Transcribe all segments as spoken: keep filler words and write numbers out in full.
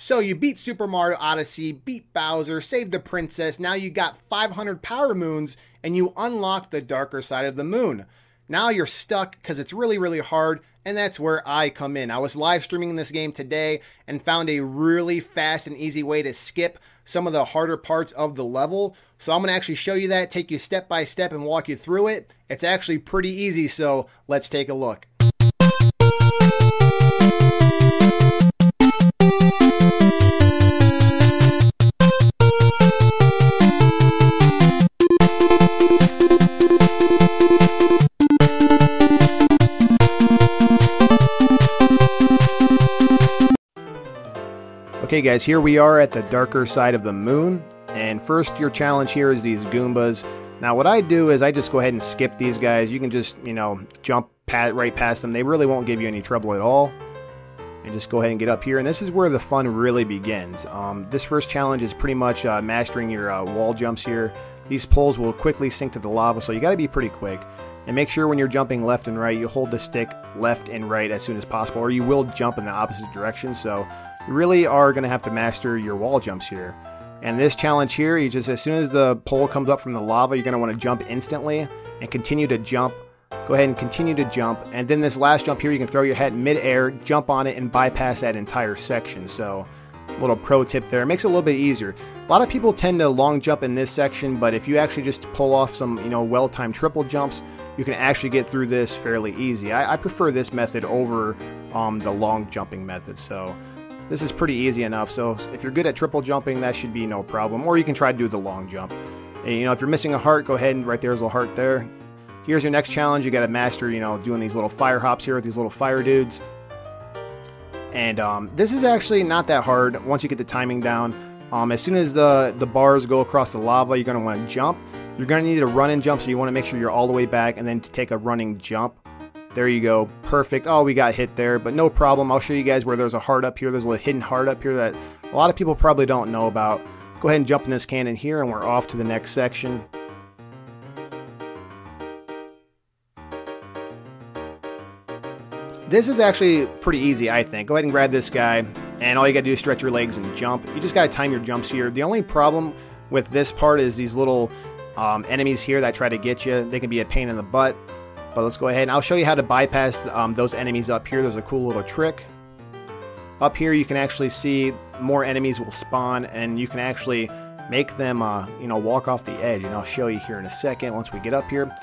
So you beat Super Mario Odyssey, beat Bowser, saved the princess, now you got five hundred power moons, and you unlock the Darker Side of the Moon. Now you're stuck because it's really, really hard, and that's where I come in. I was live streaming this game today and found a really fast and easy way to skip some of the harder parts of the level. So I'm gonna actually show you that, take you step by step and walk you through it. It's actually pretty easy, so let's take a look. Okay guys, here we are at the Darker Side of the Moon, and first your challenge here is these Goombas. Now what I do is I just go ahead and skip these guys. You can just, you know, jump pat right past them. They really won't give you any trouble at all. And just go ahead and get up here, and this is where the fun really begins. Um, this first challenge is pretty much uh, mastering your uh, wall jumps here. These poles will quickly sink to the lava, so you gotta be pretty quick. And make sure when you're jumping left and right, you hold the stick left and right as soon as possible, or you will jump in the opposite direction. So you really are going to have to master your wall jumps here. And this challenge here, you just, as soon as the pole comes up from the lava, you're going to want to jump instantly and continue to jump. Go ahead and continue to jump. And then this last jump here, you can throw your head mid-air, jump on it, and bypass that entire section. So a little pro tip there. It makes it a little bit easier. A lot of people tend to long jump in this section, but if you actually just pull off some, you know, well-timed triple jumps, you can actually get through this fairly easy. I, I prefer this method over um, the long jumping method. So this is pretty easy enough, so if you're good at triple jumping, that should be no problem. Or you can try to do the long jump. And, you know, if you're missing a heart, go ahead and right there's a heart there. Here's your next challenge. You got to master, you know, doing these little fire hops here with these little fire dudes. And um, this is actually not that hard once you get the timing down. Um, as soon as the, the bars go across the lava, you're going to want to jump. You're going to need a run and jump, so you want to make sure you're all the way back and then to take a running jump. There you go. Perfect. Oh, we got hit there, but no problem. I'll show you guys where there's a heart up here. There's a hidden heart up here that a lot of people probably don't know about. Go ahead and jump in this cannon here, and we're off to the next section. This is actually pretty easy, I think. Go ahead and grab this guy, and all you gotta do is stretch your legs and jump. You just gotta time your jumps here. The only problem with this part is these little um, enemies here that try to get you. They can be a pain in the butt. But let's go ahead and I'll show you how to bypass um, those enemies up here. There's a cool little trick. Up here you can actually see more enemies will spawn, and you can actually make them uh, you know, walk off the edge. And I'll show you here in a second once we get up here.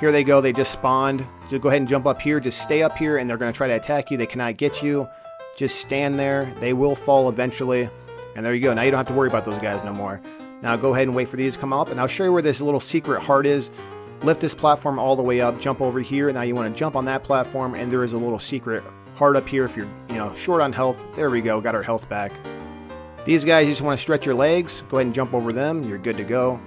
Here they go, they just spawned. Just go ahead and jump up here, just stay up here, and they're going to try to attack you. They cannot get you. Just stand there. They will fall eventually. And there you go. Now you don't have to worry about those guys no more. Now go ahead and wait for these to come up, and I'll show you where this little secret heart is. Lift this platform all the way up, jump over here. Now you want to jump on that platform, and there is a little secret heart up here if you're, you know, short on health. There we go, got our health back. These guys, you just want to stretch your legs, go ahead and jump over them, you're good to go.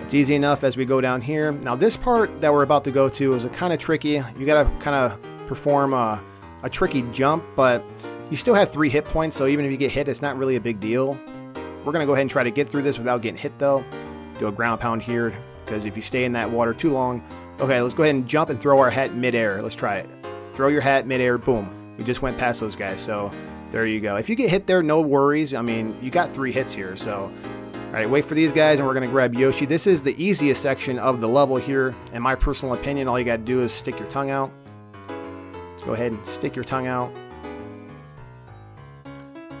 It's easy enough as we go down here. Now this part that we're about to go to is a kind of tricky. You got to kind of perform a, a tricky jump, but you still have three hit points, so even if you get hit, it's not really a big deal. We're going to go ahead and try to get through this without getting hit though. Do a ground pound here, because if you stay in that water too long. Okay, let's go ahead and jump and throw our hat midair. Let's try it. Throw your hat midair. Boom. We just went past those guys. So there you go. If you get hit there, no worries. I mean, you got three hits here. So, all right, wait for these guys, and we're going to grab Yoshi. This is the easiest section of the level here. In my personal opinion, all you got to do is stick your tongue out. Let's go ahead and stick your tongue out.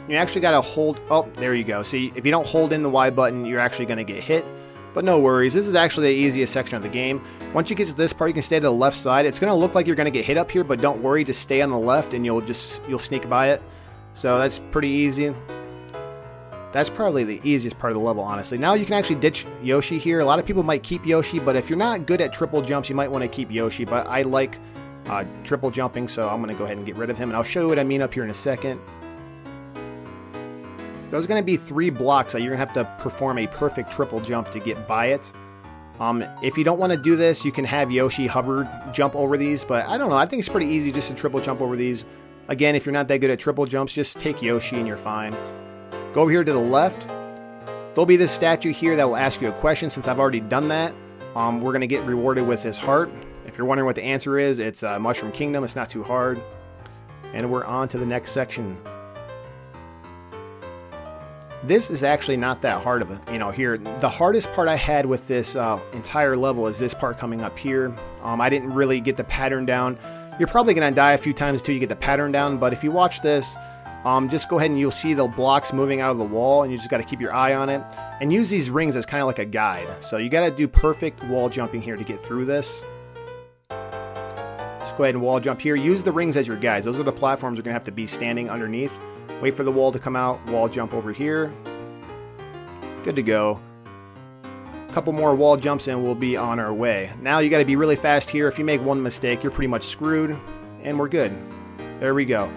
You actually got to hold up. Oh, there you go. See, if you don't hold in the Y button, you're actually going to get hit. But no worries, this is actually the easiest section of the game. Once you get to this part, you can stay to the left side. It's going to look like you're going to get hit up here, but don't worry, just stay on the left and you'll just you'll sneak by it. So that's pretty easy. That's probably the easiest part of the level, honestly. Now you can actually ditch Yoshi here. A lot of people might keep Yoshi, but if you're not good at triple jumps, you might want to keep Yoshi. But I like uh, triple jumping, so I'm going to go ahead and get rid of him. And I'll show you what I mean up here in a second. There's going to be three blocks that you're going to have to perform a perfect triple jump to get by it. Um, if you don't want to do this, you can have Yoshi hover jump over these, but I don't know. I think it's pretty easy just to triple jump over these. Again, if you're not that good at triple jumps, just take Yoshi and you're fine. Go over here to the left. There'll be this statue here that will ask you a question. Since I've already done that, um, we're going to get rewarded with this heart. If you're wondering what the answer is, it's uh, Mushroom Kingdom. It's not too hard. And we're on to the next section. This is actually not that hard of a, you know, here. The hardest part I had with this uh, entire level is this part coming up here. Um, I didn't really get the pattern down. You're probably going to die a few times until you get the pattern down, but if you watch this, um, just go ahead and you'll see the blocks moving out of the wall, and you just got to keep your eye on it. And use these rings as kind of like a guide. So you got to do perfect wall jumping here to get through this. Just go ahead and wall jump here. Use the rings as your guides. Those are the platforms you're going to have to be standing underneath. Wait for the wall to come out, wall jump over here. Good to go. A couple more wall jumps and we'll be on our way. Now you gotta be really fast here. If you make one mistake, you're pretty much screwed, and we're good. There we go.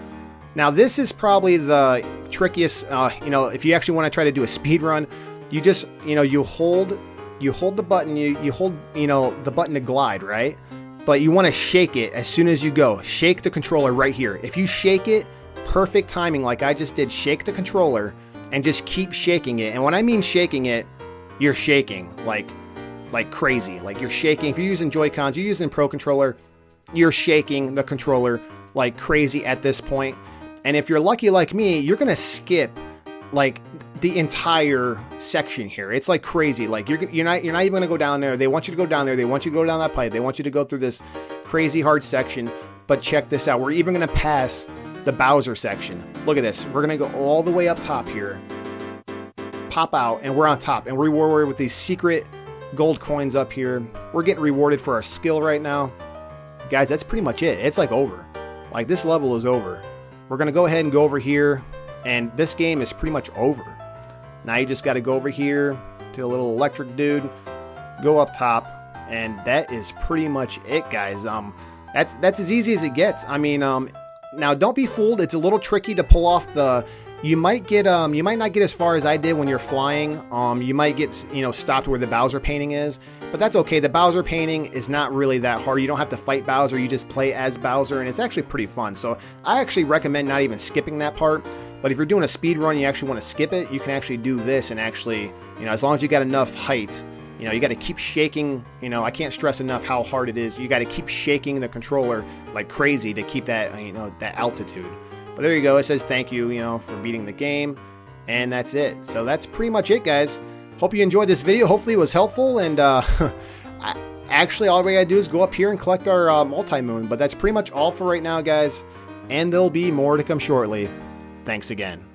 Now this is probably the trickiest, uh, you know, if you actually wanna try to do a speed run, you just, you know, you hold, you hold the button, you, you hold, you know, the button to glide, right? But you wanna shake it as soon as you go. Shake the controller right here. If you shake it, perfect timing like I just did, shake the controller and just keep shaking it. And when I mean shaking it, you're shaking like like crazy, like you're shaking. If you're using Joy-Cons, you're using Pro Controller, you're shaking the controller like crazy at this point. And if you're lucky like me, you're gonna skip like the entire section here. It's like crazy. Like you're you're not you're not even gonna go down there. They want you to go down there. They want you to go down that pipe. They want you to go through this crazy hard section. But check this out. We're even gonna pass the Bowser section. Look at this. We're going to go all the way up top here, pop out, and we're on top. And we're rewarded with these secret gold coins up here. We're getting rewarded for our skill right now. Guys, that's pretty much it. It's like over. Like this level is over. We're going to go ahead and go over here, and this game is pretty much over. Now you just got to go over here to a little electric dude, go up top, and that is pretty much it, guys. Um, that's, that's as easy as it gets. I mean, um, now, don't be fooled. It's a little tricky to pull off the... You might get, um, you might not get as far as I did when you're flying. Um, you might get, you know, stopped where the Bowser painting is, but that's okay. The Bowser painting is not really that hard. You don't have to fight Bowser. You just play as Bowser, and it's actually pretty fun. So I actually recommend not even skipping that part. But if you're doing a speed run, you actually want to skip it. You can actually do this and actually, you know, as long as you got enough height, you know, you got to keep shaking. You know, I can't stress enough how hard it is. You got to keep shaking the controller like crazy to keep that, you know, that altitude. But there you go. It says thank you, you know, for beating the game. And that's it. So that's pretty much it, guys. Hope you enjoyed this video. Hopefully it was helpful. And uh, I, actually, all we got to do is go up here and collect our uh, multi-moon. But that's pretty much all for right now, guys. And there'll be more to come shortly. Thanks again.